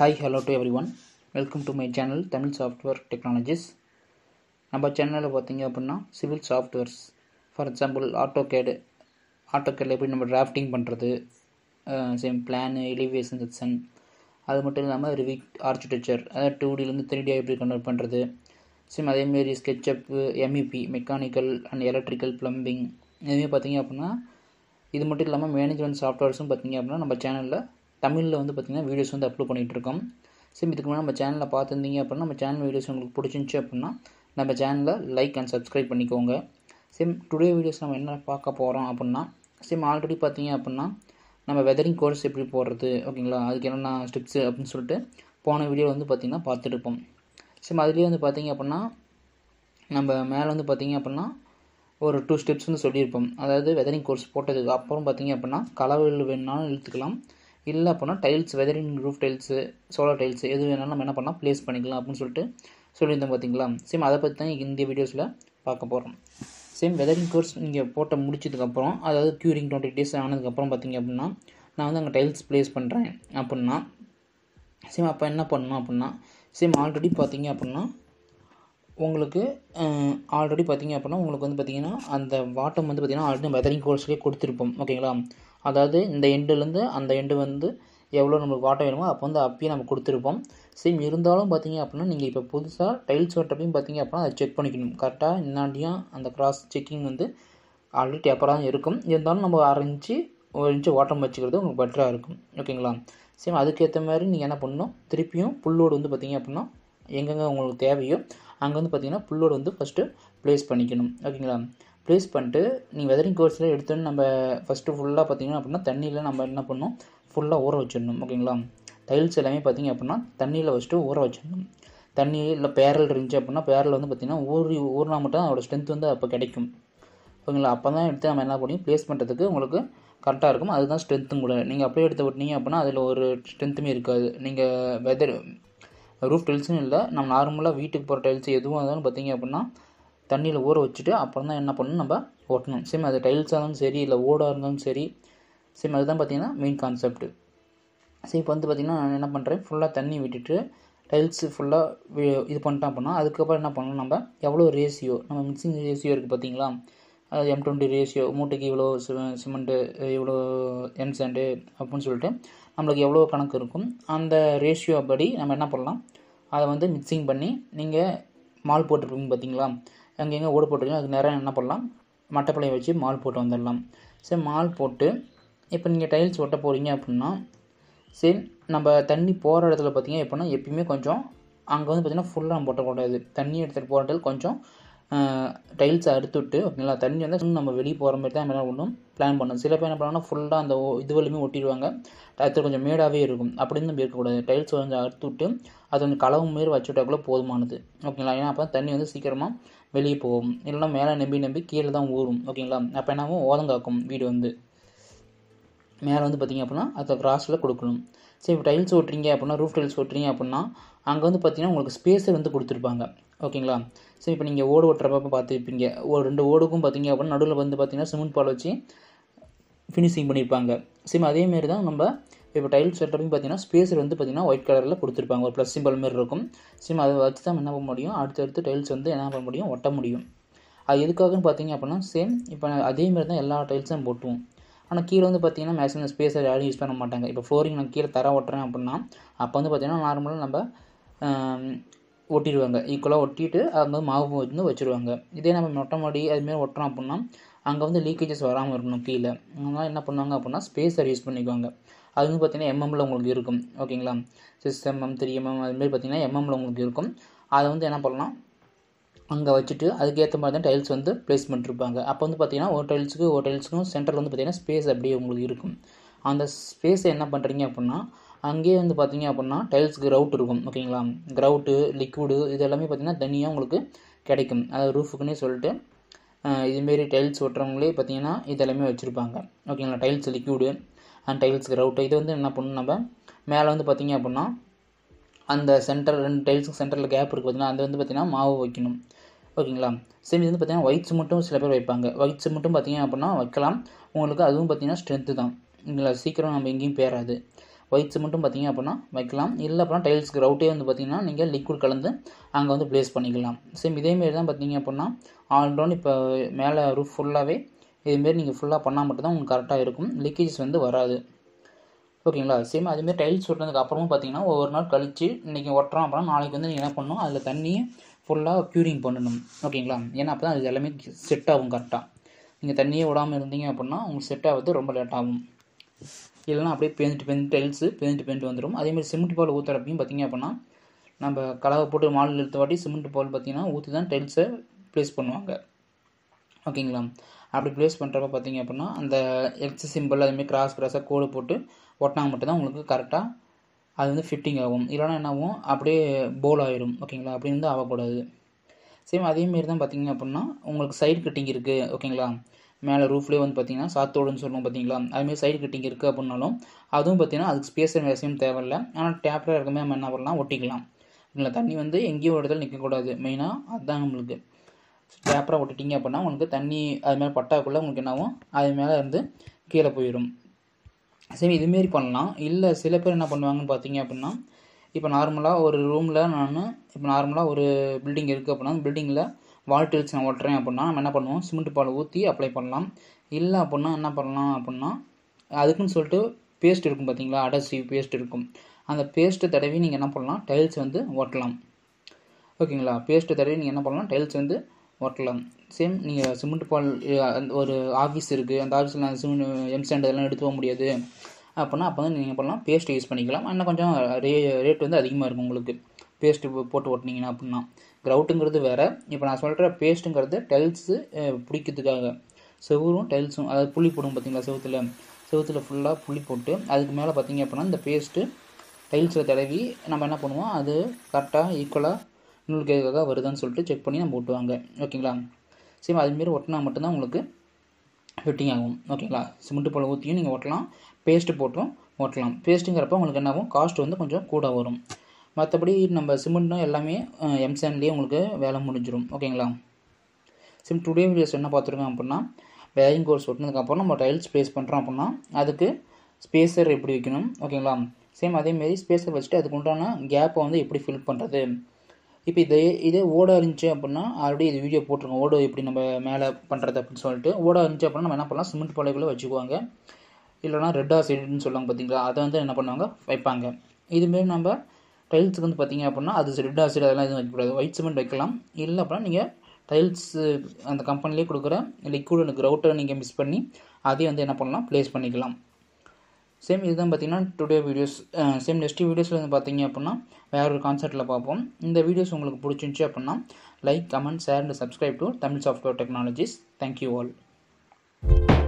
Hi, hello to everyone. Welcome to my channel Tamil Software Technologies. நம்ம சேனல்ல பாத்தீங்க அப்படினா civil softwares for example AutoCAD எப்படி நம்ம டிராஃப்டிங் பண்றது சேம் பிளான் எலிவேஷன் செக்ஷன் அது மட்டும் இல்லாம ரிவி ஆர்க்கிடெக்சர் அதாவது 2D ல இருந்து 3D எப்படி கன்வர்ட் பண்றது சேம் அதே மாதிரி sketch up MEP mechanical and electrical plumbing இதே பாத்தீங்க அப்படினா இது மட்டும் இல்லாம மேனேஜ்மென்ட் சாஃப்ட்வேர்ஸும் பாத்தீங்க அப்படினா நம்ம சேனல்ல தமிழ்ல வந்து பாத்தீங்கன்னா வீடியோஸ் வந்து அப்லோட் பண்ணிட்டு இருக்கோம் சேம் இதுக்கு முன்ன நம்ம சேனல்ல பார்த்திருந்தீங்க அப்படினா நம்ம சேனல் வீடியோஸ் உங்களுக்கு பிடிச்சிருந்துச்சு அப்படினா நம்ம சேனலை லைக் அண்ட் சப்ஸ்கிரைப் பண்ணிக்கோங்க சேம் டுடே வீடியோஸ் நம்ம என்ன பார்க்க போறோம் அப்படினா சேம் ஆல்ரெடி பாத்தீங்க அப்படினா நம்ம வெதரிங் கோர்ஸ் எப்படி போடுறது ஓகேங்களா அதுக்கு என்னன்னா ஸ்டெப்ஸ் அப்படினு சொல்லிட்டு போன வீடியோ வந்து பாத்தீங்கன்னா பார்த்திருப்போம் சேம் அதுலயே வந்து பாத்தீங்க அப்படினா நம்ம மேல வந்து பாத்தீங்க அப்படினா ஒரு 2 ஸ்டெப்ஸ் வந்து சொல்லிருப்போம் அதாவது வெதரிங் கோர்ஸ் போட்டதுக்கு அப்புறம் பாத்தீங்க அப்படினா கலவையில் வேணாலும் இழுத்துக்கலாம் இல்ல அப்பனா tiles weathering roof tiles solar tiles எது வேணாலும் நம்ம என்ன பண்ணலாம் ப்ளேஸ் பண்ணிக்கலாம் அப்படினு சொல்லிட்டு சொல்லிருந்தோம் பாத்தீங்களா சேம் அத பத்தி தான் இந்த வீடியோஸ்ல பார்க்க போறோம் சேம் வெதரிங் கோர்ஸ் நீங்க போட்ட முடிச்சதுக்கு அப்புறம் அதாவது கியூரிங் 20 டேஸ் ஆனதுக்கு அப்புறம் பாத்தீங்க அப்படினா நான் வந்து அங்க டைல்ஸ் ப்ளேஸ் பண்றேன் அப்படினா சேம் அப்ப என்ன பண்ணனும் அப்படினா சேம் ஆல்ரெடி பாத்தீங்க அப்படினா உங்களுக்கு ஆல்ரெடி பாத்தீங்க அப்படினா உங்களுக்கு வந்து பாத்தீங்கன்னா அந்த வாட்டம் வந்து பாத்தீங்கன்னா ஆல்ரெடி வெதரிங் கோர்ஸ்லயே கொடுத்திருப்போம் ஓகேங்களா அதாவது இந்த எண்ட்ல இருந்து அந்த எண்ட் வந்து எவ்வளவு நமக்கு வாட்ட வேணுமோ அப்ப வந்து அப்பே நம்ம கொடுத்திருப்போம் சேம் இருந்தாலும் பாத்தீங்க அப்படினா நீங்க இப்ப புதுசா டைல்ஸ் வாட்டப்பையும் பாத்தீங்க அப்படினா அதை செக் பண்ணிக்கணும் கரெக்ட்டா இன்னாண்டியா அந்த கிராஸ் செக்கிங் வந்து ஆல்ரெடி டேப்பரா இருக்கும் இருந்தாலும் நம்ம 1 இன்ச் வாட்டம் வச்சுக்கிறது உங்களுக்கு பெட்டரா இருக்கும் ஓகேங்களா சேம் அதுக்கு ஏத்த மாதிரி நீங்க என்ன பண்ணனும் திருப்பியும் புல்லோடு வந்து பாத்தீங்க அப்படினா எங்கங்க உங்களுக்கு தேவையோ அங்க வந்து பாத்தீங்கன்னா புல்லோடு வந்து ஃபர்ஸ்ட் ப்ளேஸ் பண்ணிக்கணும் ஓகேங்களா ப்ளேஸ் பண்ணிட்டு நீங்க வெதரிங் கோர்ஸ்ல எடுத்தோம் நம்ம ஃபர்ஸ்ட் ஃபுல்லா பாத்தீங்கன்னா அப்படினா தண்ணியில நம்ம என்ன பண்ணனும் ஃபுல்லா ஊற வச்சிரணும் ஓகேங்களா டைல்ஸ் எல்லாமே பாத்தீங்க அப்படினா தண்ணியில ஃபர்ஸ்ட் ஊற வச்சிரணும் தண்ணி இல்ல பேரல் இருந்துச்சு அப்படினா பேரல் வந்து பாத்தீங்கன்னா ஊறினா மட்டும் அதோட ஸ்ட்ரெngth வந்து அப்ப கிடைக்கும் ஓகேங்களா அப்பதான் எடுத்து நம்ம என்ன பண்ணி ப்ளேஸ் பண்றதுக்கு உங்களுக்கு கரெக்ட்டா இருக்கும் அதுதான் ஸ்ட்ரெngthும் கூட நீங்க அப்படியே எடுத்து விட்டீங்க அப்படினா அதுல ஒரு ஸ்ட்ரெngthமே இருக்காது நீங்க வெதர் ரூஃப் டைல்ஸ்னு இல்ல நம்ம நார்மலா வீட்டுக்கு போற டைல்ஸ் எதுவும் அதானு பாத்தீங்க அப்படினா தண்ணியில ஊற வச்சிட்டு அப்புறம் தான் என்ன பண்ணனும் நம்ம ஓட்டணும் சேம் அது டைல்ஸா இருந்தாலும் சரி இல்ல ஓடா இருந்தாலும் சரி சேம் அதுதான் பாத்தீங்கன்னா மெயின் கான்செப்ட் சேம் இப்ப வந்து பாத்தீங்கன்னா நான் என்ன பண்றேன் ஃபுல்லா தண்ணி விட்டுட்டு டைல்ஸ் ஃபுல்லா இது பண்ணிட்டா அப்படினா அதுக்கு அப்புறம் என்ன பண்ணனும் நம்ம எவ்வளவு ரேஷியோ நம்ம மிக்சிங் ரேஷியோ இருக்கு பாத்தீங்களா அது M20 ரேஷியோ மூட்டைக்கு இவ்ளோ சிமெண்ட் இவ்ளோ M sand அப்படினு சொல்லிட்டு நமக்கு எவ்வளவு கணக்கு இருக்கும் அந்த ரேஷியோ படி நம்ம என்ன பண்ணலாம் அத வந்து மிக்சிங் பண்ணி நீங்க மால் போட்டுப்பீங்க பாத்தீங்களா அங்கங்க ஓடு போட்டுறீங்க அதுக்கு நேரா என்ன பண்ணலாம் மட்டப்பளை வச்சு மால் போட்டு வந்தறலாம் சரி மால் போட்டு இப்போ நீங்க டைல்ஸ் ஒட்ட போறீங்க அப்படினா சரி நம்ம தண்ணி போற இடத்துல பாத்தீங்க அப்படினா எப்பவுமே கொஞ்சம் அங்க வந்து பாத்தீங்கன்னா ஃபுல்லா போட கூடாது தண்ணி எடுத்துட்டு போறது கொஞ்சம் டைல்ஸ் அறுத்துட்டு ஓகேங்களா தண்ணி வந்து நம்ம வெளிய போற மாதிரி தான் எல்லாம் ஒண்ணும் பிளான் பண்ணனும் சில பேர் என்ன பண்ணானா ஃபுல்லா அந்த இதுவலமே ஒட்டிடுவாங்க டைல்ஸ் கொஞ்சம் மேடாவே இருக்கும் அப்படினும் இருக்க கூடாது டைல்ஸ் கொஞ்சம் அறுத்துட்டு அது கொஞ்சம் கலவு மேல வச்சிட்டக்குள்ள போதுமானது ஓகேங்களா ஏன்னா அப்ப தண்ணி வந்து சீக்கிரமா வெளிய போகும் இல்லனா மேல நம்பி கீழ தான் ஊறும் ஓகேங்களா அப்ப என்னவும் ஓதங்காக்கும் வீடு வந்து மேல வந்து பாத்தீங்க அப்படினா அத கிராஸ்ல கொடுக்கணும் சரி டைல்ஸ் ஓட்றீங்க அப்படினா ரூஃப் டைல்ஸ் ஓட்றீங்க அப்படினா அங்க வந்து பாத்தீங்கன்னா உங்களுக்கு ஸ்பேஸர் வந்து கொடுத்திருப்பாங்க ஓகேங்களா சரி இப்போ நீங்க ஓடு ஓட்டறப்ப பாத்துப்பீங்க ஒரு ரெண்டு ஓடுக்கும் பாத்தீங்க அப்படினா நடுவுல வந்து பாத்தீங்கன்னா சிமெண்ட் பால் வச்சு ஃபினிஷிங் பண்ணிருப்பாங்க சேம் அதே மாதிரி தான் நம்ம இப்போ டைல்ஸ் செட்டப்பிங் பாத்தீங்கன்னா ஸ்பேஸர் வந்து பாத்தீங்கன்னா ஒயிட் கலர்ல கொடுத்திருப்பாங்க ஒரு ப்ளஸ் சிம்பல் மாதிரி இருக்கும் சேம் அது வச்சு தான் என்ன பண்ண முடியும் அடுத்து டைல்ஸ் வந்து என்ன பண்ண முடியும் ஒட்ட முடியும் அது எதுக்காகன்னு பாத்தீங்க அப்படினா சேம் இப்போ அதே மாதிரி தான் எல்லா டைல்ஸும் போடுவோம் ஆனா கீழ வந்து பாத்தீங்கன்னா மேக்ஸிமம் ஸ்பேஸர் யாரும் யூஸ் பண்ண மாட்டாங்க இப்போ ஃப்ளோரிங் நான் கீழ தர ஓட்டறேன் அப்படினா அப்ப வந்து பாத்தீங்கன்னா நார்மலா நம்ம ஒட்டிடுவாங்க ஈக்குவலா ஒட்டிட்டு அங்க மாவு வந்து வச்சிருவாங்க இதே நம்ம மொட்டை மாடி அது மாதிரி ஒட்டறோம் அப்படினா அங்க வந்து லீக்கேजेस வராம இருக்கணும் கீழ அதனால என்ன பண்ணுவாங்க அப்படினா ஸ்பேஸர் யூஸ் பண்ணிக்குவாங்க அது வந்து பாத்தீங்கன்னா mmல உங்களுக்கு இருக்கும் ஓகேங்களா 6mm 3mm அது மாதிரி பாத்தீங்கன்னா mmல உங்களுக்கு இருக்கும் அத வந்து என்ன பண்ணலாம் அங்க வச்சிட்டு அதுக்கு ஏத்த மாதிரி தான் டைல்ஸ் வந்து ப்ளேஸ் பண்ணிருப்பாங்க அப்ப வந்து பாத்தீங்கன்னா ஒரு டைல்ஸ்க்கும் சென்டர்ல வந்து பாத்தீங்கன்னா ஸ்பேஸ் அப்படியே உங்களுக்கு இருக்கும் அந்த ஸ்பேஸ் என்ன பண்றீங்க அப்படினா அங்கே வந்து பாத்தீங்க அப்படினா டைல்ஸ் கிரவுட் இருக்கும் ஓகேங்களா கிரவுட் லிக்விட் இது எல்லாமே பாத்தீங்கன்னா தனியா உங்களுக்கு கிடைக்கும் அது ரூஃப்க்குனே சொல்லிட்டு இது மாதிரி டைல்ஸ் ஒட்டறவங்களே பாத்தீங்கன்னா இது எல்லாமே வச்சிருப்பாங்க ஓகேங்களா tiles liquid and tiles grout இது வந்து என்ன பண்ணனும் நம்ம மேல வந்து பாத்தீங்க அப்படினா அந்த சென்டர் ரெண்டு டைல்ஸ்க்கு சென்டர்ல கேப் இருக்கு பாத்தீங்கன்னா அது வந்து பாத்தீங்கன்னா மாவு வைக்கணும் ஓகேங்களா சேம் இது வந்து பாத்தீங்கன்னா ஒயிட் சிமெண்ட்டும் சில பேர் வைப்பாங்க ஒயிட் சிமெண்ட்டும் பாத்தீங்க அப்படினா வைக்கலாம் உங்களுக்கு அதுவும் பாத்தீங்கன்னா ஸ்ட்ரெngth தான் இல்ல சீக்கிரம் நம்ம எங்கேயும் பேராது white cement pathinga appadina வைக்கலாம் இல்ல அப்புறம் டைல்ஸ் grout ஏ வந்து பாத்தீங்கன்னா நீங்க liquid கலந்து அங்க வந்து place பண்ணிக்கலாம் சேம் இதே மாதிரி தான் பாத்தீங்க அப்படினா all down இப்ப மேலே roof full-ஆவே இதே மாதிரி நீங்க full-ஆ பண்ணா மட்டும் தான் உங்களுக்கு கரெக்ட்டா இருக்கும் leakages வந்து வராது ஓகேங்களா சேம் அதே மாதிரி டைல்ஸ் போட்டதுக்கு அப்புறமும் பாத்தீங்கன்னா ஒவ்வொரு நாள் கழிச்சு இன்னைக்கு ஒட்டறோம் அப்புறம் நாளைக்கு வந்து நீங்க என்ன பண்ணனும் அதுல தண்ணியை full-ஆ curing பண்ணனும் ஓகேங்களா ஏன்னா அப்பதான் அது எல்லாமே செட் ஆகும் கரெக்ட்டா நீங்க தண்ணியே ஓடாம இருந்தீங்க அப்படினா உங்களுக்கு செட் ஆவது ரொம்ப லேட் ஆகும் இல்லனா அப்படியே பெயிண்ட் வந்துரும் அதே மாதிரி சிமெண்ட் பால் ஊத்தறப்பையும் பாத்தீங்க அப்படினா நம்ம கலவை போட்டு மால் எடுத்து வாட்டி சிமெண்ட் பால் பாத்தீங்கன்னா ஊத்தி தான் டைல்ஸ் பிளேஸ் பண்ணுவாங்க ஓகேங்களா அப்படி பிளேஸ் பண்றப்ப பாத்தீங்க அப்படினா அந்த எக்ஸ் சிம்பிள் அதே மாதிரி கிராஸ் கிராஸா கோடு போட்டு ஒட்டனா மட்டும் தான் உங்களுக்கு கரெக்ட்டா அது வந்து ஃபிட்டிங் ஆகும் இல்லனா என்னவும் அப்படியே போல் ஆயிரும் ஓகேங்களா அப்படி இருந்தா ஆக கூடாது சேம் அதே மாதிரி தான் பாத்தீங்க அப்படினா உங்களுக்கு சைடு கட்டிங் இருக்கு ஓகேங்களா மேலே ரூஃப்லயே வந்து பாத்தீங்கன்னா சாத்தோடுன்னு சொல்லுவோம் பாத்தீங்களா அதே மாதிரி சைடு கட்டிங் இருக்கு அப்படினாலும் அதுவும் பாத்தீங்கன்னா அதுக்கு ஸ்பேஸ் அவசியம் தேவையில்ல ஆனா டேப்ல இருக்கமே நம்ம என்ன பண்ணலாம் ஒட்டிக்கலாம் இல்ல தண்ணி வந்து எங்கேயும் ஒரு இடத்துல நிக்க கூடாது மெயினா அதான் உங்களுக்கு டேப்ரா ஒட்டிட்டீங்க அப்படினா உங்களுக்கு தண்ணி அது மேல பட்டாக்குள்ள உங்களுக்கு என்னவும் அது மேல இருந்து கீழே போயிடும் சரி இது மாதிரி பண்ணலாம் இல்ல சில பேர் என்ன பண்ணுவாங்கன்னு பாத்தீங்க அப்படினா இப்ப நார்மலா ஒரு ரூம்ல நான் இப்ப நார்மலா ஒரு பில்டிங் இருக்கு அப்படினா அந்த பில்டிங்ல வால் டைல்ஸ் நான் ஒட்டறேன் அப்படினா நம்ம என்ன பண்ணுவோம் சிமெண்ட் பால் ஊத்தி அப்ளை பண்ணலாம் இல்ல அப்படினா என்ன பண்ணலாம் அப்படினா அதுக்குன்னு சொல்லிட்டு பேஸ்ட் இருக்கும் பாத்தீங்களா அடசிவ் பேஸ்ட் இருக்கும் அந்த பேஸ்ட் தடவி நீங்க என்ன பண்ணலாம் டைல்ஸ் வந்து ஒட்டலாம் ஓகேங்களா பேஸ்ட் தடவி நீங்க என்ன பண்ணலாம் டைல்ஸ் வந்து ஒட்டலாம் சேம் நீங்க சிமெண்ட் பால் ஒரு ஆபீஸ் இருக்கு அந்த ஆபீஸ்ல M75 எல்லாம் எடுத்து போக முடியாது அப்படினா அப்ப நீங்க பண்ணலாம் பேஸ்ட் யூஸ் பண்ணிக்கலாம் அண்ணா கொஞ்சம் ரேட் வந்து அதிகமா இருக்கும் உங்களுக்கு பேஸ்ட் போட்டு ஒட்டனீங்கனா அப்படினா கிரவுட்ங்கிறது வேற இப்போ நான் சொல்ற பேஸ்ட்ங்கிறது டைல்ஸ் புடிக்கிறதுக்காக செவுரும் டைல்ஸும் அது புள்ளி போடும் பாத்தீங்களா செவுத்துல ஃபுல்லா புள்ளி போட்டு அதுக்கு மேல பாத்தீங்க அப்படினா இந்த பேஸ்ட் டைல்ஸ்ல தடவி நம்ம என்ன பண்ணுவோம் அது கரெக்ட்டா ஈக்குவலா நூல் கேக்காக வருதான்னு சொல்லிட்டு செக் பண்ணி நம்ம ஒட்டுவாங்க ஓகேங்களா சேம் அதே மாதிரி ஒட்டனா மட்டும் தான் உங்களுக்கு ஃபிட்டிங் ஆகும் ஓகேங்களா சிமெண்ட் பால் ஊத்தியும் நீங்க ஒட்டலாம் பேஸ்ட் போட்டும் ஒட்டலாம் பேஸ்ட்ங்கறப்ப உங்களுக்கு என்ன ஆகும் காஸ்ட் வந்து கொஞ்சம் கூட வரும் மற்றபடி நம்ம சிமெண்ட்டும் எல்லாமே M75லயே உங்களுக்கு வேலை முடிஞ்சிரும் ஓகேங்களா சிம் டுடே வீடியோஸ் என்ன பார்த்துருக்கோம் அப்படின்னா வேரிங் கோர்ஸ் ஒட்டினதுக்கப்புறம் நம்ம டைல்ஸ் பிளேஸ் பண்ணுறோம் அப்படின்னா அதுக்கு ஸ்பேஸர் எப்படி வைக்கணும் ஓகேங்களா சேம் அதேமாரி ஸ்பேஸர் வச்சுட்டு அதுக்கு உண்டான கேப்பை வந்து எப்படி ஃபில் பண்ணுறது இப்போ இதே ஓடா இருந்துச்சு அப்படின்னா ஆல்ரெடி இது வீடியோ போட்டிருக்கோம் ஓடோ எப்படி நம்ம மேலே பண்ணுறது அப்படின்னு சொல்லிட்டு ஓடா இருந்துச்சு அப்படின்னா நம்ம என்ன பண்ணலாம் சிமெண்ட் பாலைக்குள்ளே வச்சுக்குவாங்க இல்லைனா ரெட்டா சைடுன்னு சொல்லுவாங்க பார்த்தீங்களா அதை வந்து என்ன பண்ணுவாங்க வைப்பாங்க இதுமாரி நம்ம டைல்ஸுக்கு வந்து பார்த்தீங்க அப்படின்னா அது ரெட் ஆசிட் அதெல்லாம் எதுவும் வைக்கக்கூடாது ஒயிட் சிமெண்ட் வைக்கலாம் இல்லை அப்படின்னா நீங்கள் டைல்ஸ் அந்த கம்பெனிலேயே கொடுக்குற லிக்விட் அண்ட் கிரவுட்டை நீங்கள் மிக்ஸ் பண்ணி அதையும் வந்து என்ன பண்ணலாம் பிளேஸ் பண்ணிக்கலாம் சேம் இதுதான் பார்த்தீங்கன்னா டுடே வீடியோஸ் சேம் நெக்ஸ்ட் வீடியோஸில் வந்து பார்த்தீங்க அப்படின்னா வேற ஒரு கான்செப்ட்டில் பார்ப்போம் இந்த வீடியோஸ் உங்களுக்கு பிடிச்சிருந்துச்சு அப்படின்னா like comment share and subscribe to Tamil software technologies thank you all